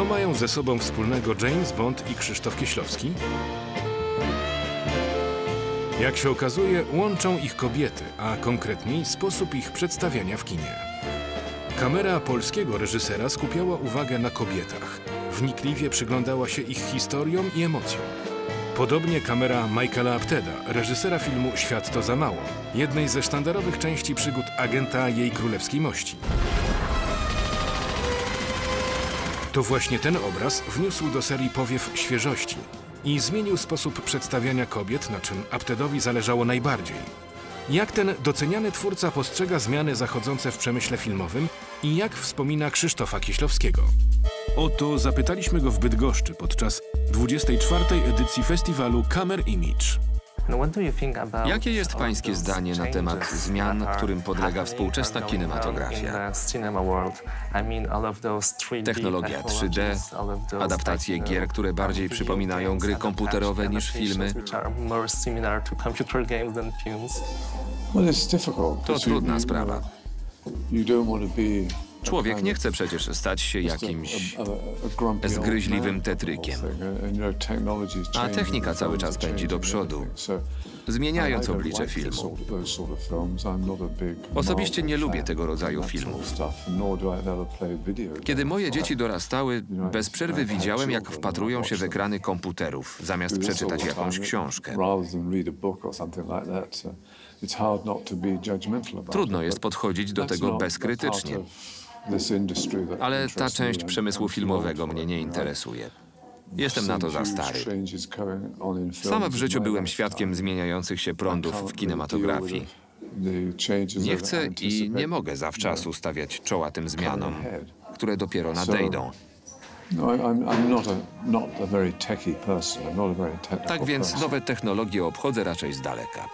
Co mają ze sobą wspólnego James Bond i Krzysztof Kieślowski? Jak się okazuje, łączą ich kobiety, a konkretniej sposób ich przedstawiania w kinie. Kamera polskiego reżysera skupiała uwagę na kobietach. Wnikliwie przyglądała się ich historiom i emocjom. Podobnie kamera Michaela Apteda, reżysera filmu Świat to za mało, jednej ze sztandarowych części przygód agenta Jej Królewskiej Mości. To właśnie ten obraz wniósł do serii powiew świeżości i zmienił sposób przedstawiania kobiet, na czym Aptedowi zależało najbardziej. Jak ten doceniany twórca postrzega zmiany zachodzące w przemyśle filmowym i jak wspomina Krzysztofa Kieślowskiego? O to zapytaliśmy go w Bydgoszczy podczas 24. edycji festiwalu Camerimage. Jakie jest pańskie zdanie na temat zmian, którym podlega współczesna kinematografia? Technologia 3D, adaptacje gier, które bardziej przypominają gry komputerowe niż filmy. To trudna sprawa. Człowiek nie chce przecież stać się jakimś zgryźliwym tetrykiem. A technika cały czas pędzi do przodu, zmieniając oblicze filmu. Osobiście nie lubię tego rodzaju filmów. Kiedy moje dzieci dorastały, bez przerwy widziałem, jak wpatrują się w ekrany komputerów, zamiast przeczytać jakąś książkę. Trudno jest podchodzić do tego bezkrytycznie. Ale ta część przemysłu filmowego mnie nie interesuje. Jestem na to za stary. Sama w życiu byłem świadkiem zmieniających się prądów w kinematografii. Nie chcę i nie mogę zawczasu stawiać czoła tym zmianom, które dopiero nadejdą. Tak więc nowe technologie obchodzę raczej z daleka.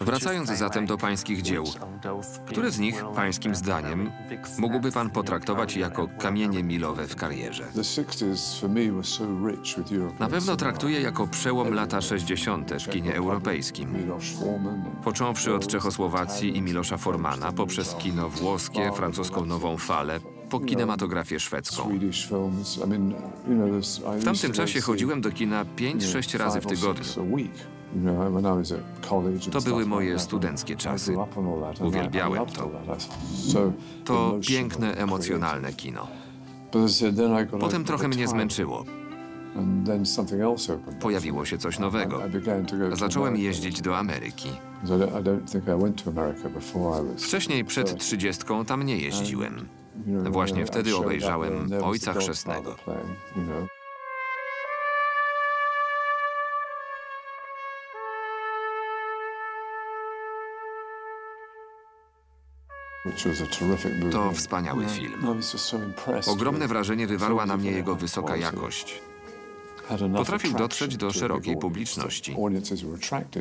Wracając zatem do pańskich dzieł, które z nich, pańskim zdaniem, mógłby pan potraktować jako kamienie milowe w karierze? Na pewno traktuję jako przełom lata 60. w kinie europejskim. Począwszy od Czechosłowacji i Milosza Formana, poprzez kino włoskie, francuską nową falę, po kinematografię szwedzką. W tamtym czasie chodziłem do kina 5-6 razy w tygodniu. To były moje studenckie czasy. Uwielbiałem to. To piękne, emocjonalne kino. Potem trochę mnie zmęczyło. Pojawiło się coś nowego. Zacząłem jeździć do Ameryki. Wcześniej, przed 30, tam nie jeździłem. Właśnie wtedy obejrzałem Ojca Chrzestnego. To wspaniały film. Ogromne wrażenie wywarła na mnie jego wysoka jakość. Potrafił dotrzeć do szerokiej publiczności.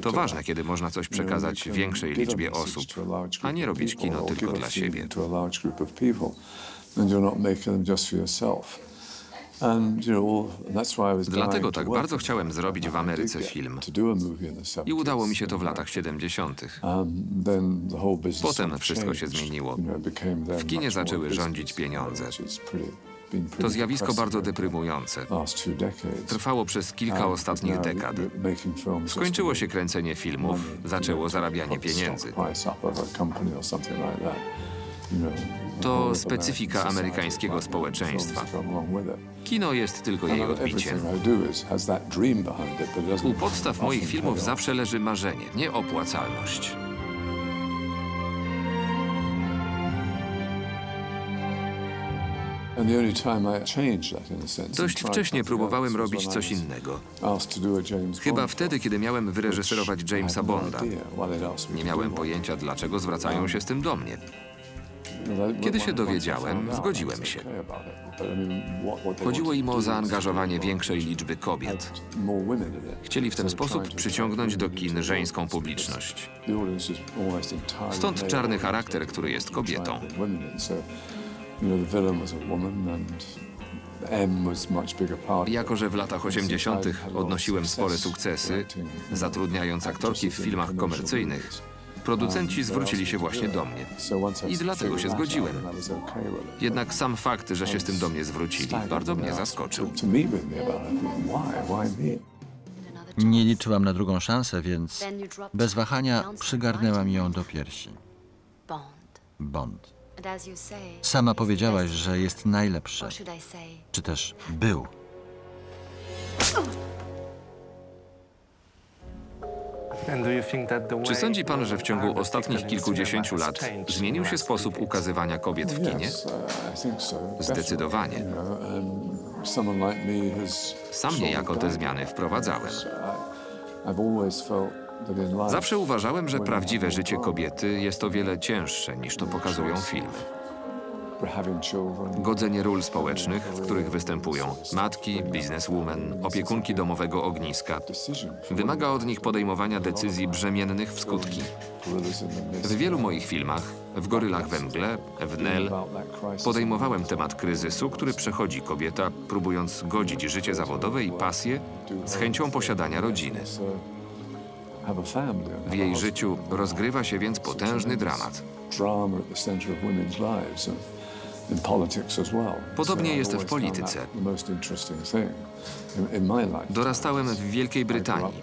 To ważne, kiedy można coś przekazać większej liczbie osób, a nie robić kino tylko dla siebie. Dlatego tak bardzo chciałem zrobić w Ameryce film. I udało mi się to w latach 70. Potem wszystko się zmieniło. W kinie zaczęły rządzić pieniądze. To zjawisko bardzo deprymujące. Trwało przez kilka ostatnich dekad. Skończyło się kręcenie filmów, zaczęło zarabianie pieniędzy. To specyfika amerykańskiego społeczeństwa. Kino jest tylko jej odbiciem. U podstaw moich filmów zawsze leży marzenie, nie opłacalność. Dość wcześnie próbowałem robić coś innego. Chyba wtedy, kiedy miałem wyreżyserować Jamesa Bonda. Nie miałem pojęcia, dlaczego zwracają się z tym do mnie. Kiedy się dowiedziałem, zgodziłem się. Chodziło im o zaangażowanie większej liczby kobiet. Chcieli w ten sposób przyciągnąć do kin żeńską publiczność. Stąd czarny charakter, który jest kobietą. Jako że w latach 80. odnosiłem spore sukcesy, zatrudniając aktorki w filmach komercyjnych, producenci zwrócili się właśnie do mnie. I dlatego się zgodziłem. Jednak sam fakt, że się z tym do mnie zwrócili, bardzo mnie zaskoczył. Nie liczyłam na drugą szansę, więc bez wahania przygarnęłam ją do piersi. Bond. Sama powiedziałaś, że jest najlepszy. Czy też był. Czy sądzi pan, że w ciągu ostatnich kilkudziesięciu lat zmienił się sposób ukazywania kobiet w kinie? Zdecydowanie. Sam niejako te zmiany wprowadzałem. Zawsze uważałem, że prawdziwe życie kobiety jest o wiele cięższe, niż to pokazują filmy. Godzenie ról społecznych, w których występują matki, bizneswomen, opiekunki domowego ogniska, wymaga od nich podejmowania decyzji brzemiennych w skutki. W wielu moich filmach, w Gorylach we Mgle, w Nell, podejmowałem temat kryzysu, który przechodzi kobieta, próbując godzić życie zawodowe i pasję z chęcią posiadania rodziny. W jej życiu rozgrywa się więc potężny dramat. Podobnie jest w polityce. Dorastałem w Wielkiej Brytanii.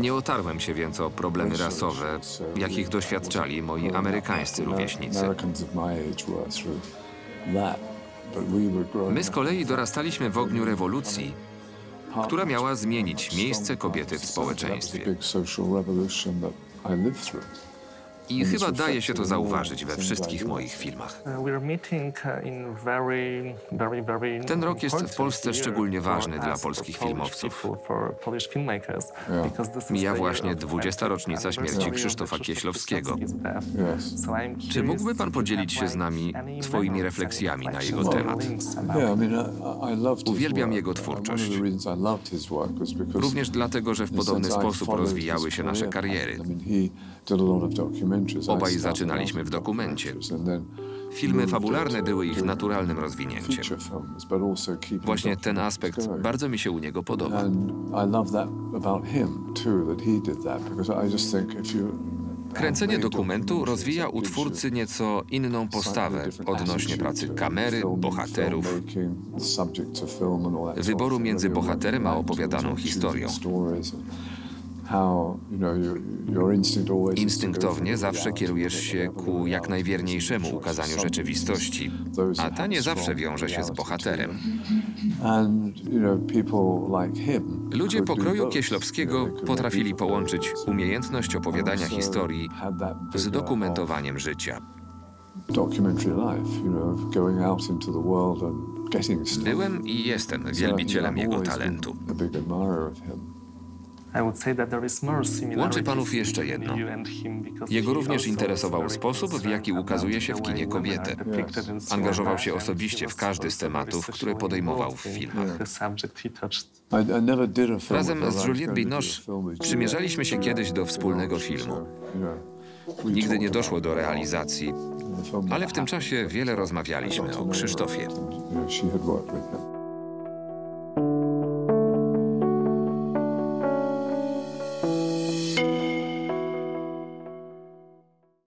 Nie otarłem się więc o problemy rasowe, jakich doświadczali moi amerykańscy rówieśnicy. My z kolei dorastaliśmy w ogniu rewolucji, która miała zmienić miejsce kobiety w społeczeństwie. I chyba daje się to zauważyć we wszystkich moich filmach. Ten rok jest w Polsce szczególnie ważny dla polskich filmowców. Mija właśnie 20. rocznica śmierci Krzysztofa Kieślowskiego. Czy mógłby pan podzielić się z nami swoimi refleksjami na jego temat? Uwielbiam jego twórczość. Również dlatego, że w podobny sposób rozwijały się nasze kariery. Obaj zaczynaliśmy w dokumencie. Filmy fabularne były ich naturalnym rozwinięciem. Właśnie ten aspekt bardzo mi się u niego podoba. Kręcenie dokumentu rozwija u twórcy nieco inną postawę odnośnie pracy kamery, bohaterów, wyboru między bohaterem a opowiadaną historią. Instynktownie zawsze kierujesz się ku jak najwierniejszemu ukazaniu rzeczywistości, a ta nie zawsze wiąże się z bohaterem. Ludzie pokroju Kieślowskiego potrafili połączyć umiejętność opowiadania historii z dokumentowaniem życia. Byłem i jestem wielbicielem jego talentu. Łączy panów jeszcze jedno. Jego również interesował sposób, w jaki ukazuje się w kinie kobietę. Angażował się osobiście w każdy z tematów, które podejmował w filmach. Razem z Juliette Binoche przymierzaliśmy się kiedyś do wspólnego filmu. Nigdy nie doszło do realizacji, ale w tym czasie wiele rozmawialiśmy o Krzysztofie.